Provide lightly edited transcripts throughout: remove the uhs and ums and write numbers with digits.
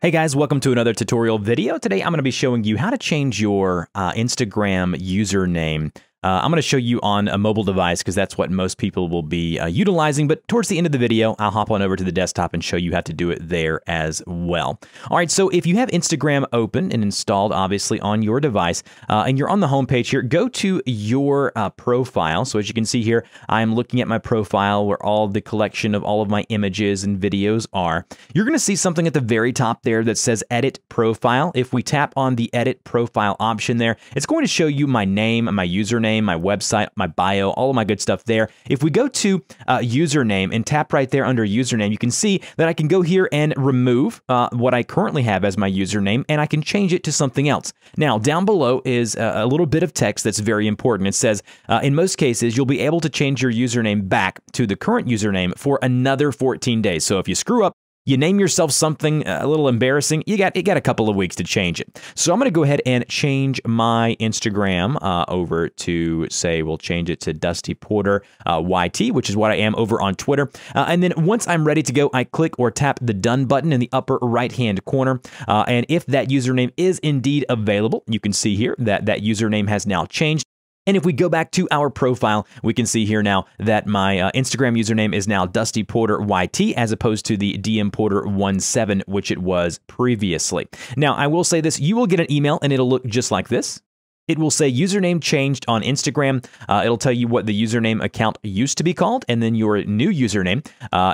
Hey guys, welcome to another tutorial video. Today I'm going to be showing you how to change your Instagram username. I'm going to show you on a mobile device because that's what most people will be utilizing. But towards the end of the video, I'll hop on over to the desktop and show you how to do it there as well. All right, so if you have Instagram open and installed, obviously, on your device and you're on the home page here, go to your profile. So as you can see here, I'm looking at my profile where all the collection of all of my images and videos are. You're going to see something at the very top there that says Edit Profile. If we tap on the Edit Profile option there, it's going to show you my name and my username, my website, my bio, all of my good stuff there. If we go to username and tap right there under username, you can see that I can go here and remove what I currently have as my username, and I can change it to something else. Now, down below is a little bit of text that's very important. It says, in most cases, you'll be able to change your username back to the current username for another 14 days. So if you screw up, you name yourself something a little embarrassing, you got a couple of weeks to change it. So I'm going to go ahead and change my Instagram over to, say, we'll change it to Dusty Porter YT, which is what I am over on Twitter. And then once I'm ready to go, I click or tap the Done button in the upper right-hand corner. And if that username is indeed available, you can see here that that username has now changed. And if we go back to our profile, we can see here now that my Instagram username is now Dusty Porter YT as opposed to the DM Porter 17, which it was previously. Now, I will say this, you will get an email and it'll look just like this. It will say username changed on Instagram. It'll tell you what the username account used to be called and then your new username.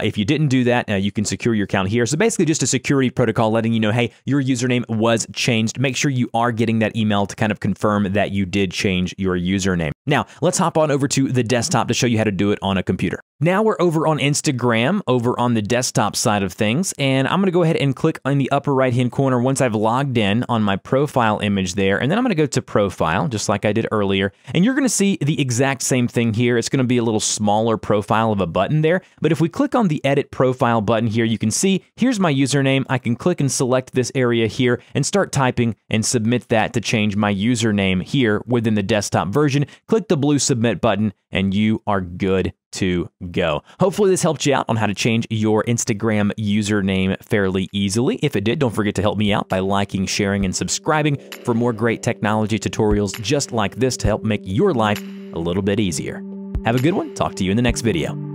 If you didn't do that, you can secure your account here. So basically just a security protocol letting you know, hey, your username was changed. Make sure you are getting that email to kind of confirm that you did change your username. Now, let's hop on over to the desktop to show you how to do it on a computer. Now we're over on Instagram, over on the desktop side of things, and I'm going to go ahead and click on the upper right-hand corner once I've logged in on my profile image there, and then I'm going to go to Profile, just like I did earlier, and you're going to see the exact same thing here. It's going to be a little smaller profile of a button there, but if we click on the Edit Profile button here, you can see, here's my username. I can click and select this area here and start typing and submit that to change my username here within the desktop version. Click the blue submit button and you are good to go. Hopefully this helped you out on how to change your Instagram username fairly easily. If it did, don't forget to help me out by liking, sharing, and subscribing for more great technology tutorials just like this to help make your life a little bit easier. Have a good one. Talk to you in the next video.